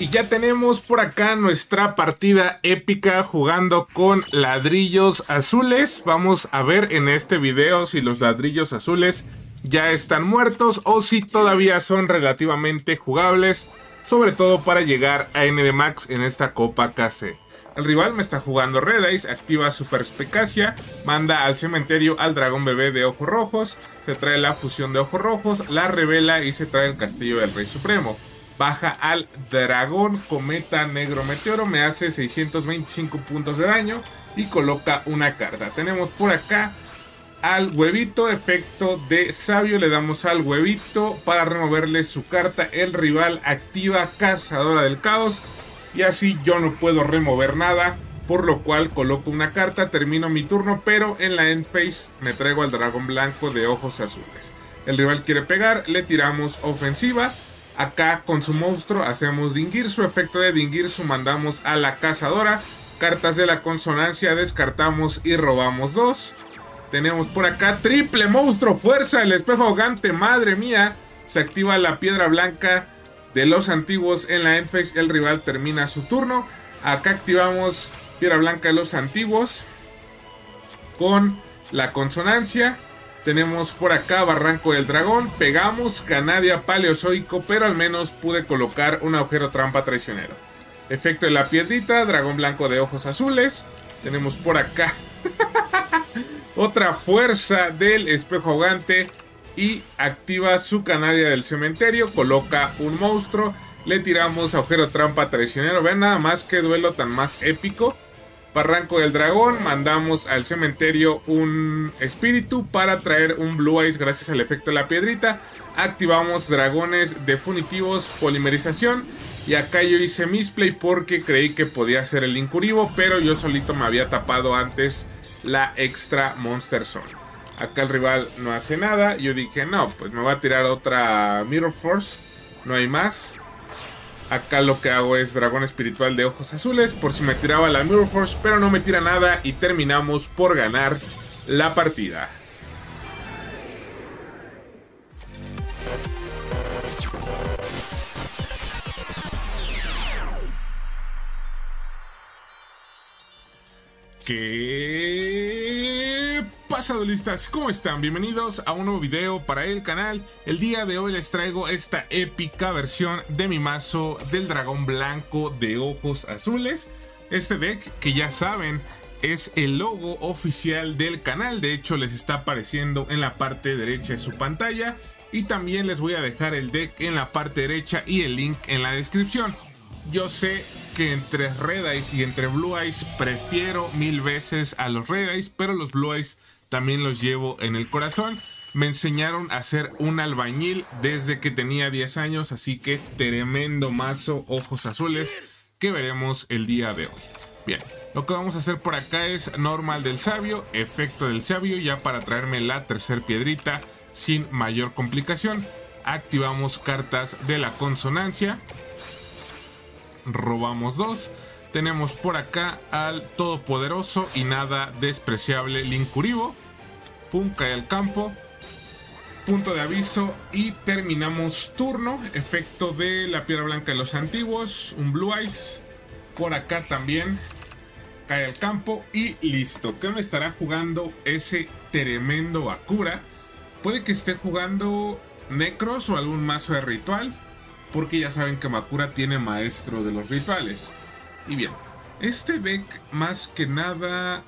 Y ya tenemos por acá nuestra partida épica jugando con ladrillos azules. Vamos a ver en este video si los ladrillos azules ya están muertos o si todavía son relativamente jugables, sobre todo para llegar a ND MÁX en esta Copa KC. El rival me está jugando Red Eyes, activa su perspicacia, manda al cementerio al dragón bebé de ojos rojos, se trae la fusión de ojos rojos, la revela y se trae el castillo del rey supremo. Baja al dragón cometa negro meteoro, me hace 625 puntos de daño y coloca una carta. Tenemos por acá al huevito, efecto de sabio, le damos al huevito para removerle su carta. El rival activa cazadora del caos y así yo no puedo remover nada, por lo cual coloco una carta, termino mi turno, pero en la end phase me traigo al dragón blanco de ojos azules. El rival quiere pegar, le tiramos ofensiva. Acá con su monstruo hacemos Dingirsu, efecto de Dingirsu, mandamos a la cazadora, cartas de la consonancia, descartamos y robamos 2. Tenemos por acá triple monstruo, fuerza, el espejo ahogante, madre mía. Se activa la piedra blanca de los antiguos en la endphase, el rival termina su turno. Acá activamos piedra blanca de los antiguos con la consonancia. Tenemos por acá Barranco del Dragón, pegamos Canadia Paleozoico, pero al menos pude colocar un agujero trampa traicionero. Efecto de la piedrita, dragón blanco de ojos azules. Tenemos por acá otra fuerza del espejo ahogante y activa su Canadia del cementerio, coloca un monstruo, le tiramos agujero trampa traicionero. Vean nada más qué duelo tan más épico. Barranco del Dragón, mandamos al cementerio un espíritu para traer un Blue Eyes gracias al efecto de la piedrita. Activamos dragones definitivos, polimerización. Y acá yo hice misplay porque creí que podía ser el Linkuribo, pero yo solito me había tapado antes la extra Monster Zone. Acá el rival no hace nada. Yo dije, no, pues me va a tirar otra Mirror Force. No hay más. Acá lo que hago es dragón espiritual de ojos azules por si me tiraba la Mirror Force, pero no me tira nada y terminamos por ganar la partida. ¿Qué pasado, listas? ¿Cómo están? Bienvenidos a un nuevo video para el canal. El día de hoy les traigo esta épica versión de mi mazo del dragón blanco de ojos azules. Este deck, que ya saben, es el logo oficial del canal. De hecho, les está apareciendo en la parte derecha de su pantalla. Y también les voy a dejar el deck en la parte derecha y el link en la descripción. Yo sé que entre Red Eyes y entre Blue Eyes prefiero mil veces a los Red Eyes, pero los Blue Eyes también los llevo en el corazón. Me enseñaron a ser un albañil desde que tenía 10 años, así que tremendo mazo ojos azules que veremos el día de hoy. Bien, lo que vamos a hacer por acá es normal del sabio, efecto del sabio, ya para traerme la tercera piedrita sin mayor complicación. Activamos cartas de la consonancia. Robamos 2. Tenemos por acá al todopoderoso y nada despreciable Linkuribo. Pum, cae al campo. Punto de aviso y terminamos turno. Efecto de la piedra blanca de los antiguos. Un Blue Eyes. Por acá también cae al campo y listo. ¿Qué me estará jugando ese tremendo Bakura? Puede que esté jugando Necros o algún mazo de ritual, porque ya saben que Bakura tiene maestro de los rituales. Y bien, este deck más que nada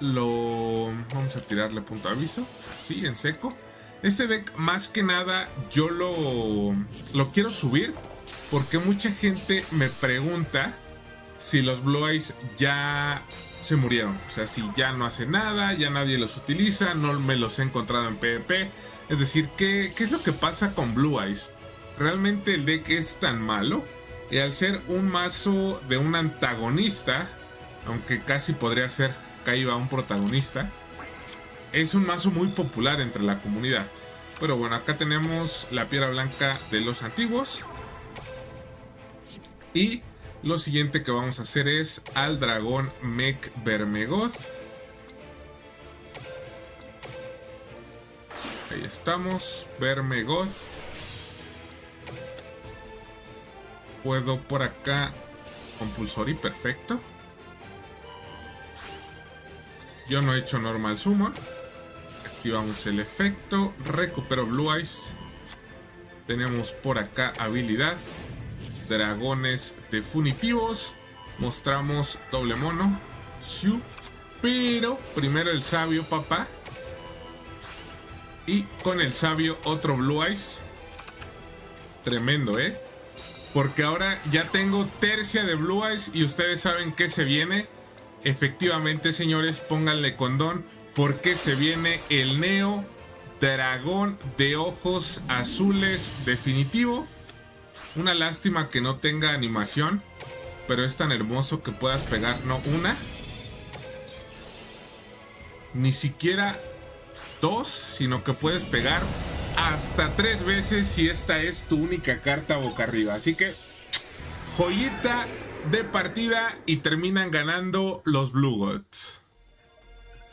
lo... vamos a tirarle punto de aviso. Sí, en seco. Este deck más que nada yo lo quiero subir porque mucha gente me pregunta si los Blue Eyes ya se murieron. O sea, si ya no hace nada, ya nadie los utiliza, no me los he encontrado en PvP. Es decir, ¿qué es lo que pasa con Blue Eyes? ¿Realmente el deck es tan malo? Y al ser un mazo de un antagonista, aunque casi podría ser Kaiba un protagonista, es un mazo muy popular entre la comunidad. Pero bueno, acá tenemos la piedra blanca de los antiguos. Y lo siguiente que vamos a hacer es al dragón Mech Vermegoth. Ahí estamos, Vermegoth. puedo por acá. Compulsory, perfecto. Yo no he hecho normal summon. Activamos el efecto. Recupero Blue Eyes. Tenemos por acá habilidad. Dragones de funitivos. Mostramos doble mono. Shu. Pero primero el sabio, papá. Y con el sabio otro Blue Eyes. Tremendo, ¿eh? Porque ahora ya tengo tercia de Blue Eyes y ustedes saben que se viene. Efectivamente, señores, pónganle condón porque se viene el Neo Dragón de Ojos Azules definitivo. Una lástima que no tenga animación, pero es tan hermoso que puedas pegar no una, ni siquiera dos, sino que puedes pegar hasta 3 veces si esta es tu única carta boca arriba. Así que joyita de partida y terminan ganando los Blue Gods.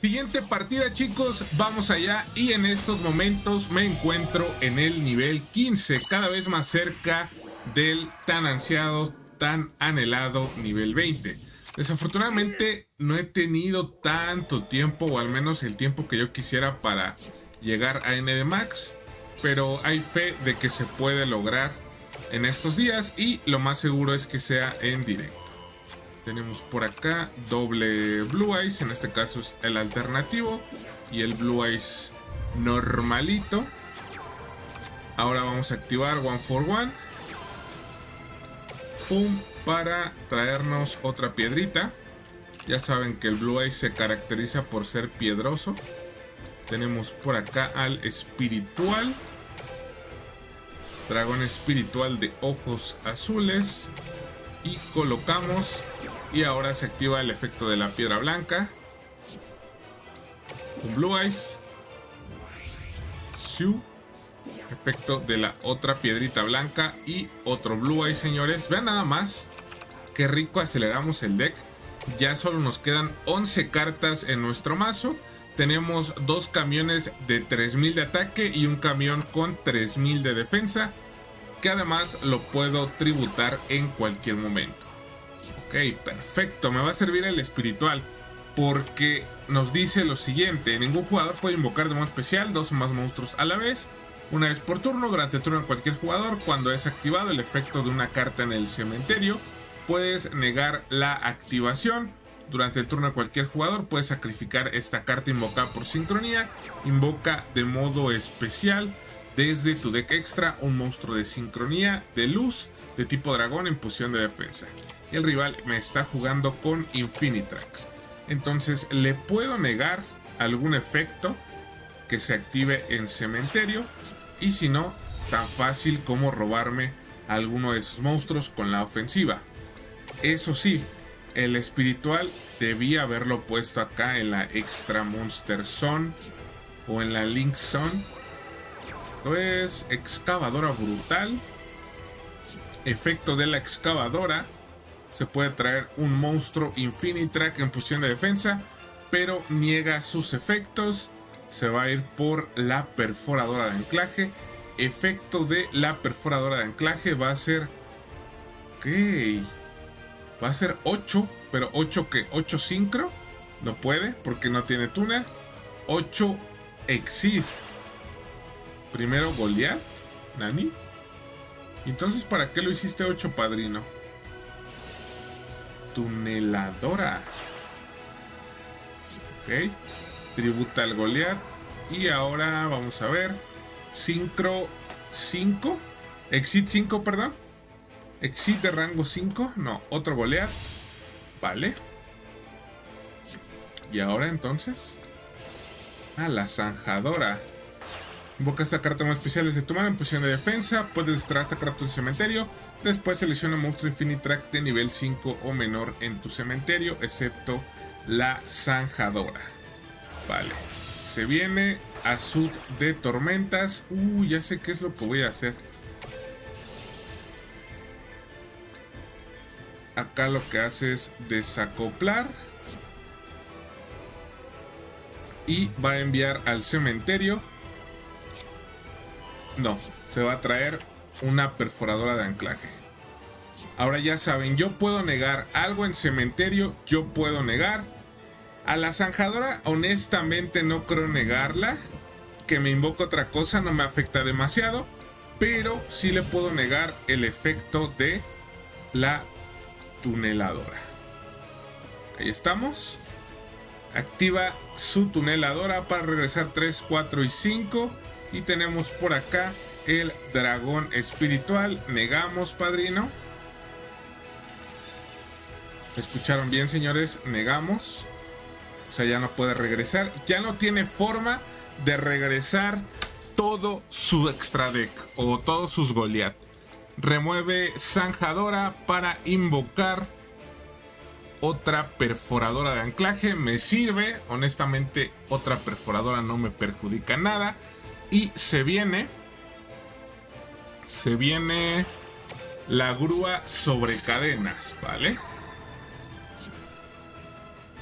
Siguiente partida, chicos, vamos allá. Y en estos momentos me encuentro en el nivel 15, cada vez más cerca del tan ansiado, tan anhelado nivel 20. Desafortunadamente no he tenido tanto tiempo, o al menos el tiempo que yo quisiera para llegar a ND MÁX, pero hay fe de que se puede lograr en estos días y lo más seguro es que sea en directo. Tenemos por acá doble Blue Eyes, en este caso es el alternativo y el Blue Eyes normalito. Ahora vamos a activar One for One. Pum, para traernos otra piedrita. Ya saben que el Blue Eyes se caracteriza por ser piedroso. Tenemos por acá al espiritual. Dragón espiritual de ojos azules. Y colocamos. Y ahora se activa el efecto de la piedra blanca. Un Blue Eyes. Siu. Efecto de la otra piedrita blanca. Y otro Blue Eyes, señores. Vean nada más. Qué rico aceleramos el deck. Ya solo nos quedan 11 cartas en nuestro mazo. Tenemos 2 camiones de 3000 de ataque y un camión con 3000 de defensa, que además lo puedo tributar en cualquier momento. Ok, perfecto. Me va a servir el espiritual porque nos dice lo siguiente: ningún jugador puede invocar de modo especial 2 o más monstruos a la vez, una vez por turno, durante el turno de cualquier jugador. Cuando es activado el efecto de una carta en el cementerio, puedes negar la activación. Durante el turno de cualquier jugador puedes sacrificar esta carta invocada por sincronía. Invoca de modo especial desde tu deck extra un monstruo de sincronía de luz de tipo dragón en posición de defensa. El rival me está jugando con Infinitrack. Entonces le puedo negar algún efecto que se active en cementerio. Y si no, tan fácil como robarme a alguno de esos monstruos con la ofensiva. Eso sí, el espiritual debía haberlo puesto acá en la Extra Monster Zone o en la Link Zone. Esto es excavadora brutal. Efecto de la excavadora. Se puede traer un monstruo Infinitrack en posición de defensa, pero niega sus efectos. Se va a ir por la perforadora de anclaje. Efecto de la perforadora de anclaje va a ser... ok... va a ser 8, pero 8 que 8 sincro. No puede porque no tiene tuner. 8 exil. Primero Goliath. Nani. Entonces, ¿para qué lo hiciste 8, padrino? Tuneladora. Ok. Tributa al Goliath. Y ahora vamos a ver. Sincro 5. Exit 5, perdón. Exit de rango 5. No, otro Goliath. Vale. Y ahora entonces, a la zanjadora. Invoca esta carta más especial desde tu mano en posición de defensa. Puedes destruir esta carta en tu cementerio. Después selecciona un monstruo Infinitrack de nivel 5 o menor en tu cementerio, excepto la zanjadora. Vale. Se viene Azud de tormentas. Ya sé qué es lo que voy a hacer. Acá lo que hace es desacoplar. Y va a enviar al cementerio. No, se va a traer una perforadora de anclaje. Ahora ya saben, yo puedo negar algo en cementerio, yo puedo negar. A la zanjadora honestamente no creo negarla. Que me invoque otra cosa no me afecta demasiado. Pero sí le puedo negar el efecto de la tuneladora. Ahí estamos. Activa su tuneladora para regresar 3, 4 y 5. Y tenemos por acá el dragón espiritual. Negamos, padrino. ¿Me escucharon bien, señores? Negamos. O sea, ya no puede regresar. Ya no tiene forma de regresar todo su extra deck o todos sus Goliath. Remueve zanjadora para invocar otra perforadora de anclaje. Me sirve. Honestamente, otra perforadora no me perjudica nada. Y se viene. Se viene la grúa sobre cadenas, ¿vale?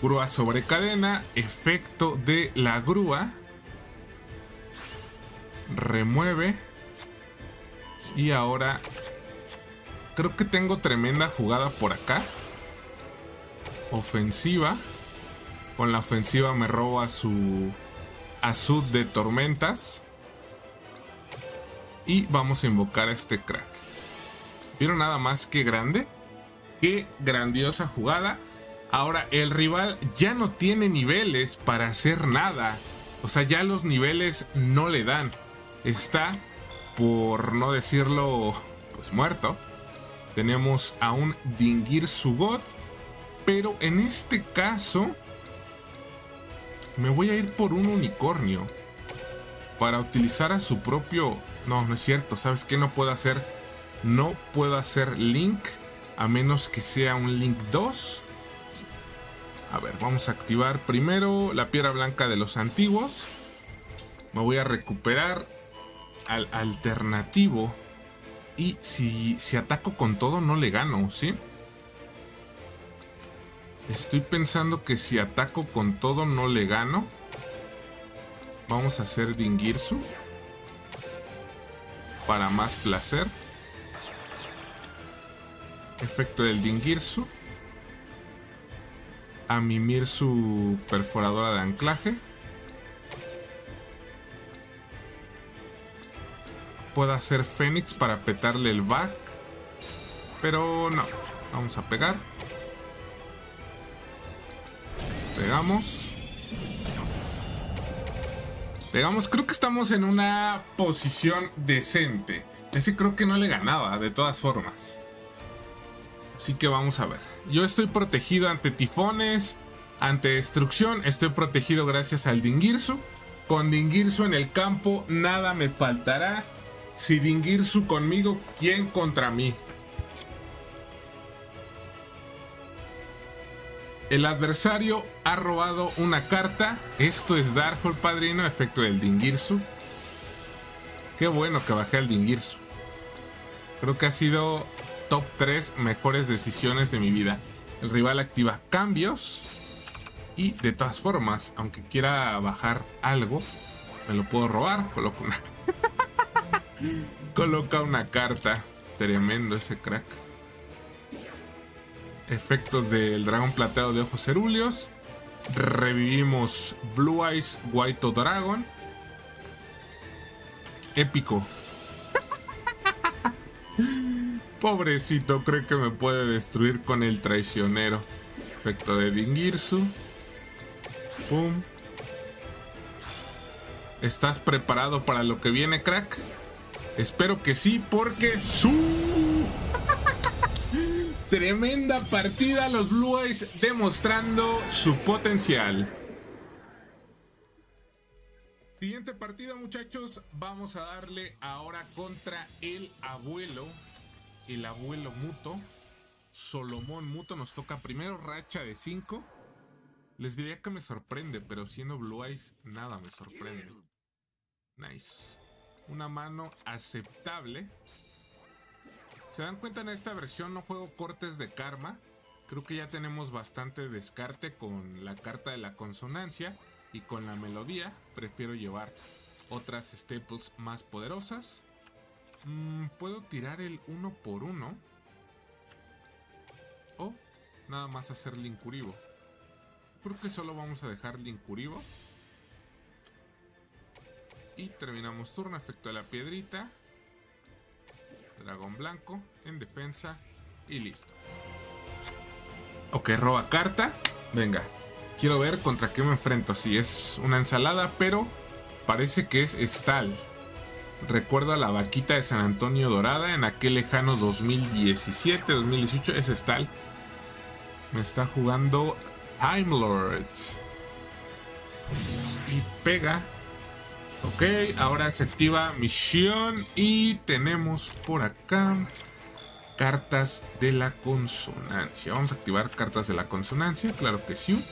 Grúa sobre cadena, efecto de la grúa, remueve. Y ahora creo que tengo tremenda jugada por acá. Ofensiva. Con la ofensiva me roba su azud de tormentas. Y vamos a invocar a este crack. ¿Vieron nada más que grande? Qué grandiosa jugada. Ahora el rival ya no tiene niveles para hacer nada. O sea, ya los niveles no le dan. Está, por no decirlo, pues muerto. Tenemos a un Dingirsu God. Pero en este caso me voy a ir por un unicornio para utilizar a su propio... No, no es cierto. ¿Sabes qué? No puedo hacer... No puedo hacer Link a menos que sea un Link 2. A ver, vamos a activar primero la piedra blanca de los antiguos. Me voy a recuperar al alternativo. Y si ataco con todo no le gano, ¿sí? Estoy pensando que si ataco con todo no le gano. Vamos a hacer Dingirsu. Para más placer. Efecto del Dingirsu. A mimir su perforadora de anclaje. Puedo hacer Fénix para petarle el back. Pero no. Vamos a pegar. Pegamos. Pegamos. Creo que estamos en una posición decente. Ese creo que no le ganaba de todas formas. Así que vamos a ver. Yo estoy protegido ante tifones, ante destrucción. Estoy protegido gracias al Dingirsu. Con Dingirsu en el campo nada me faltará. Si Dingirsu conmigo, ¿quién contra mí? El adversario ha robado una carta. Esto es Darkhold, padrino. Efecto del Dingirsu. Qué bueno que bajé al Dingirsu. Creo que ha sido... Top 3 mejores decisiones de mi vida. El rival activa cambios. Y de todas formas, aunque quiera bajar algo, me lo puedo robar. Coloca una, coloca una carta. Tremendo ese crack. Efectos del dragón plateado de ojos cerúleos. Revivimos Blue Eyes White Dragon. Épico. Pobrecito, creo que me puede destruir con el traicionero. Efecto de Dingirsu. Pum. ¿Estás preparado para lo que viene, crack? Espero que sí, porque su... Tremenda partida, los Blue Eyes demostrando su potencial. Siguiente partida, muchachos. Vamos a darle ahora contra el abuelo. El abuelo Muto, Solomón Muto, nos toca primero racha de 5. Les diría que me sorprende, pero siendo Blue Eyes nada me sorprende. Nice. Una mano aceptable. ¿Se dan cuenta? En esta versión no juego cortes de karma. Creo que ya tenemos bastante descarte con la carta de la consonancia y con la melodía. Prefiero llevar otras staples más poderosas. Puedo tirar el 1 por 1. nada más hacer Linkuribo. Creo que solo vamos a dejar Linkuribo. Y terminamos turno. Efecto de la piedrita. Dragón blanco en defensa. Y listo. Ok, roba carta. Venga, quiero ver contra qué me enfrento. Sí, es una ensalada, pero parece que es Estal. Recuerda la vaquita de San Antonio Dorada en aquel lejano 2017-2018. Es Estal. Me está jugando Time Lords. Y pega. Ok, ahora se activa misión. Y tenemos por acá cartas de la consonancia. Vamos a activar cartas de la consonancia. Claro que sí.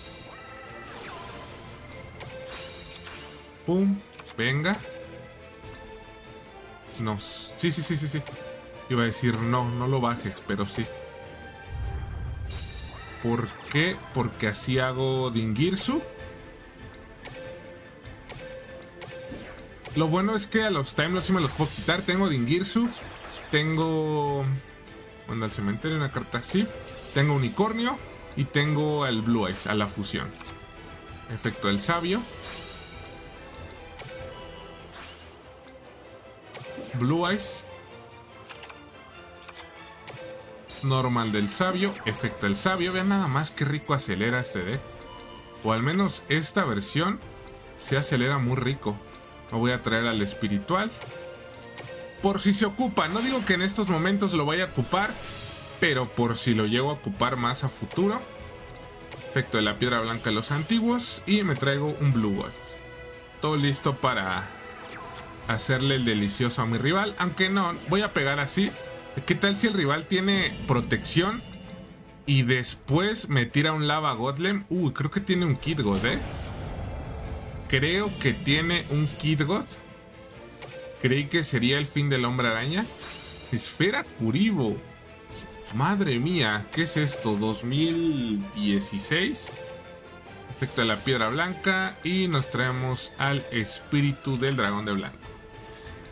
Pum. Venga. No. Sí. Iba a decir no, no lo bajes, pero sí. ¿Por qué? Porque así hago Dingirsu. Lo bueno es que a los Time Lords sí me los puedo quitar. Tengo Dingirsu. Tengo... manda al cementerio una carta así. Tengo unicornio. Y tengo el Blue Eyes a la fusión. Efecto del sabio. Blue Eyes. Normal del sabio. Efecto del sabio. Vean nada más qué rico acelera este deck. O al menos esta versión se acelera muy rico. Me voy a traer al espiritual. Por si se ocupa. No digo que en estos momentos lo vaya a ocupar, pero por si lo llego a ocupar más a futuro. Efecto de la piedra blanca de los antiguos. Y me traigo un Blue Eyes. Todo listo para hacerle el delicioso a mi rival. Aunque no, voy a pegar así. ¿Qué tal si el rival tiene protección? Y después me tira un lava Godlem. Uy, creo que tiene un Kid God, ¿eh? Creo que tiene un Kid God. Creí que sería el fin del hombre araña. Esfera Curibo. Madre mía, ¿qué es esto? 2016. Efecto de la piedra blanca. Y nos traemos al espíritu del dragón de blanco.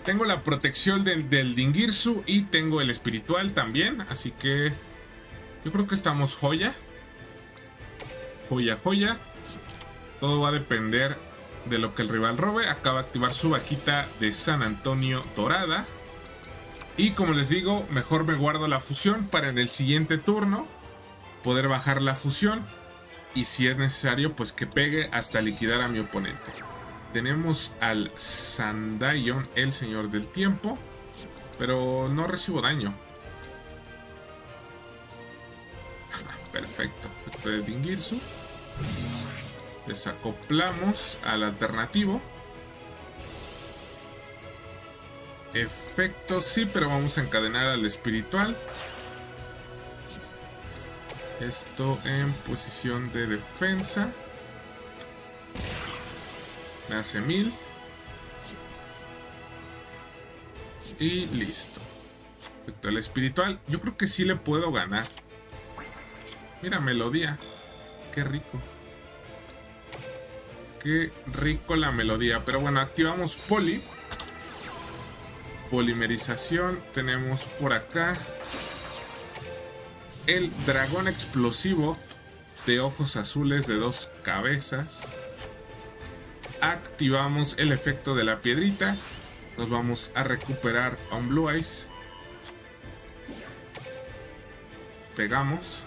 Tengo la protección del Dingirsu. Y tengo el espiritual también. Así que yo creo que estamos joya. Joya. Todo va a depender de lo que el rival robe. Acaba de activar su vaquita de San Antonio Dorada. Y como les digo, mejor me guardo la fusión para en el siguiente turno poder bajar la fusión. Y si es necesario, pues que pegue hasta liquidar a mi oponente. Tenemos al Sandayon, el señor del tiempo. Pero no recibo daño. Perfecto. Efecto de Dingirsu. Desacoplamos al alternativo. Efecto sí, pero vamos a encadenar al espiritual. Esto en posición de defensa. Me hace 1000. Y listo. Efecto al espiritual. Yo creo que sí le puedo ganar. Mira, melodía. Qué rico. Qué rico la melodía. Pero bueno, activamos poli. Polimerización. Tenemos por acá el dragón explosivo de ojos azules de 2 cabezas. Activamos el efecto de la piedrita. Nos vamos a recuperar a un Blue Eyes. Pegamos.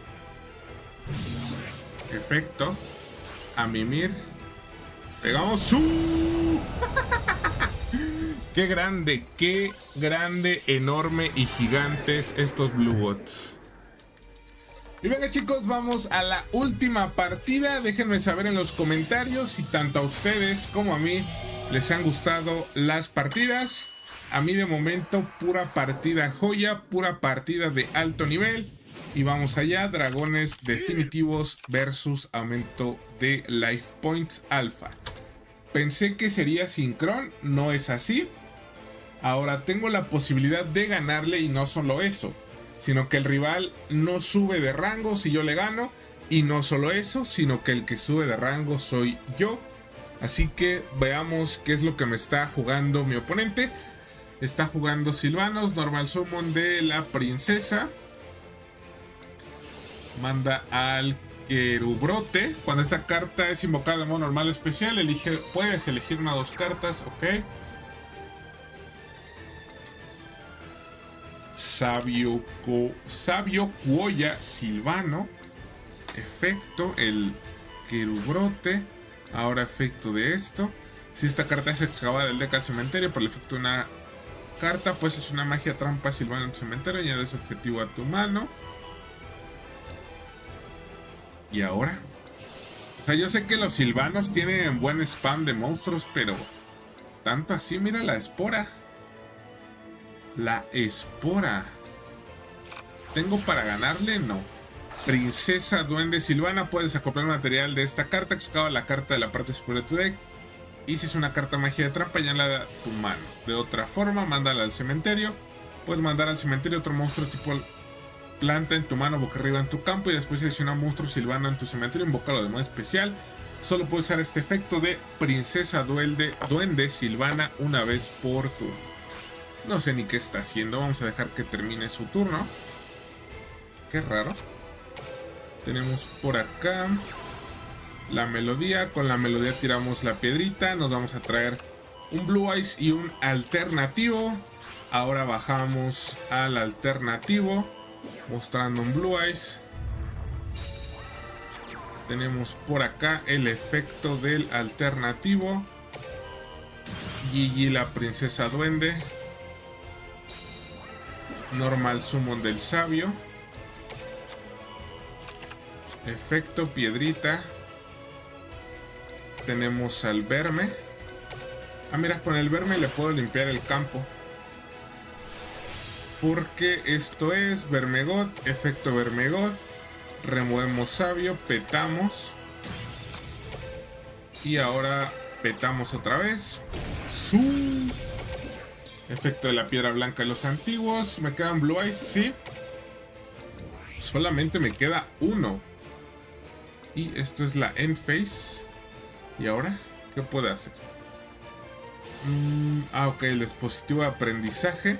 Efecto. A mimir. Pegamos. Qué grande, enorme y gigantes estos Blue Bots. Y venga chicos, vamos a la última partida. Déjenme saber en los comentarios si tanto a ustedes como a mí les han gustado las partidas. A mí de momento pura partida joya, pura partida de alto nivel. Y vamos allá, dragones definitivos versus aumento de Life Points Alpha. Pensé que sería sincrón, no es así. Ahora tengo la posibilidad de ganarle y no solo eso, sino que el rival no sube de rango si yo le gano. Y no solo eso, sino que el que sube de rango soy yo. Así que veamos qué es lo que me está jugando mi oponente. Está jugando Silvanos, normal summon de la princesa. Manda al Querubrote. Cuando esta carta es invocada de modo normal o especial, elige, puedes elegir una o dos cartas. Ok. Sabio Cuoya Silvano. Efecto, el Querubrote. Ahora efecto de esto. Si esta carta es excavada del deck al cementerio, por el efecto de una carta, pues es una magia trampa Silvano en tu cementerio. Añade ese objetivo a tu mano. ¿Y ahora? O sea, yo sé que los Silvanos tienen buen spam de monstruos, pero tanto así, mira la espora. La espora. ¿Tengo para ganarle? No. Princesa Duende Silvana. Puedes acoplar material de esta carta. Excava la carta de la parte superior de tu deck. Y si es una carta magia de trampa, añádala a tu mano. De otra forma, mándala al cementerio. Puedes mandar al cementerio otro monstruo tipo planta en tu mano, boca arriba en tu campo. Y después selecciona un monstruo silvano en tu cementerio. Invócalo de modo especial. Solo puedes usar este efecto de Princesa Duende Silvana una vez por turno. No sé ni qué está haciendo. Vamos a dejar que termine su turno. Qué raro. Tenemos por acá la melodía. Con la melodía tiramos la piedrita. Nos vamos a traer un Blue Eyes y un alternativo. Ahora bajamos al alternativo, mostrando un Blue Eyes. Tenemos por acá el efecto del alternativo. Gigi la princesa duende. Normal summon del sabio. Efecto piedrita. Tenemos al verme. Ah, mira, con el verme le puedo limpiar el campo. Porque esto es Vermegoth. Efecto Vermegoth. Removemos sabio. Petamos. Y ahora petamos otra vez. ¡Su! Efecto de la piedra blanca de los antiguos. ¿Me quedan Blue Eyes? Sí. Solamente me queda uno. Y esto es la end phase. ¿Y ahora? ¿Qué puedo hacer? Ok. El dispositivo de aprendizaje.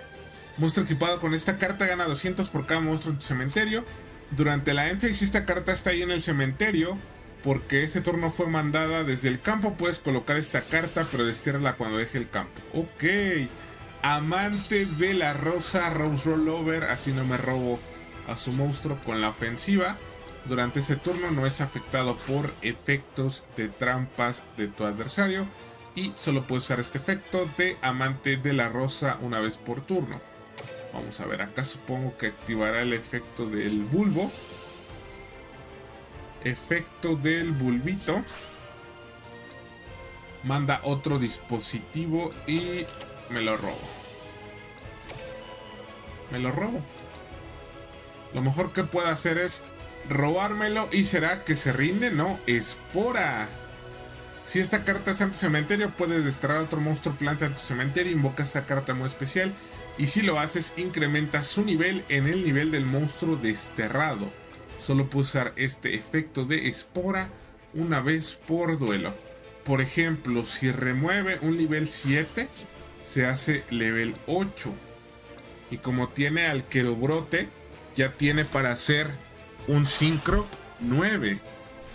Monstruo equipado con esta carta gana 200 por cada monstruo en tu cementerio. Durante la end phase, esta carta está ahí en el cementerio. Porque este turno fue mandada desde el campo. Puedes colocar esta carta, pero destiérrala cuando deje el campo. Ok. Amante de la rosa, Rose Rollover, así no me robo a su monstruo con la ofensiva. Durante este turno no es afectado por efectos de trampas de tu adversario. Y solo puedes usar este efecto de amante de la rosa una vez por turno. Vamos a ver, acá supongo que activará el efecto del bulbo. Efecto del bulbito. Manda otro dispositivo y me lo robo. Lo mejor que puedo hacer es robármelo. ¿Y será que se rinde? No, espora. Si esta carta está en tu cementerio, puedes desterrar otro monstruo planta en tu cementerio. Invoca esta carta muy especial. Y si lo haces, incrementa su nivel en el nivel del monstruo desterrado. Solo puedo usar este efecto de espora una vez por duelo. Por ejemplo, si remueve un nivel 7, se hace level 8. Y como tiene al Querubrote, ya tiene para hacer un Sincro 9.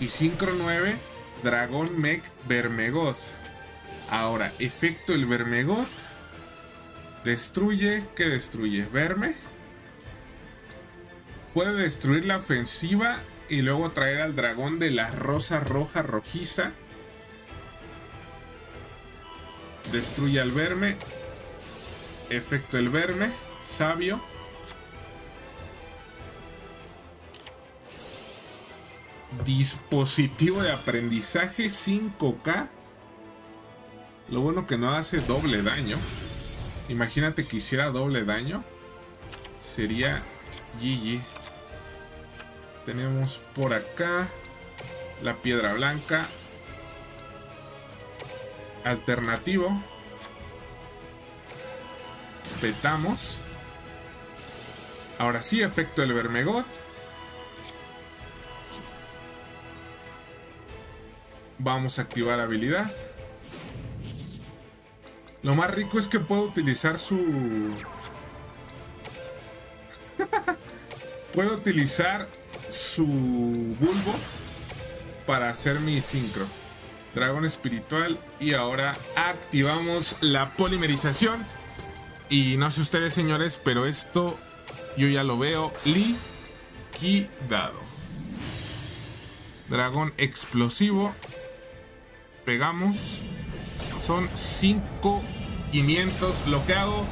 Y Sincro 9, Dragón Mech Vermegoth. Ahora, efecto el Vermegoth. Destruye, ¿qué destruye? Verme. Puede destruir la ofensiva y luego traer al dragón de la rosa roja rojiza. Destruye al verme. Efecto el verme. Sabio. Dispositivo de aprendizaje 5K. Lo bueno que no hace doble daño. Imagínate que hiciera doble daño. Sería GG. Tenemos por acá la piedra blanca. Alternativo. Petamos. Ahora sí, efecto del Vermegoth. Vamos a activar la habilidad. Lo más rico es que puedo utilizar su... puedo utilizar su bulbo para hacer mi sincro. Dragón espiritual. Y ahora activamos la polimerización. Y no sé ustedes, señores, pero esto yo ya lo veo liquidado. Dragón explosivo. Pegamos. Son 5,500 lo que hago.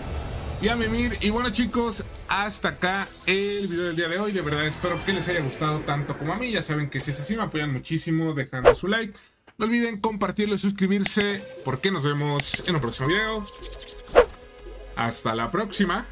Y a mimir. Y bueno, chicos, hasta acá el video del día de hoy. De verdad espero que les haya gustado tanto como a mí. Ya saben que si es así me apoyan muchísimo dejando su like. No olviden compartirlo y suscribirse, porque nos vemos en un próximo video. Hasta la próxima.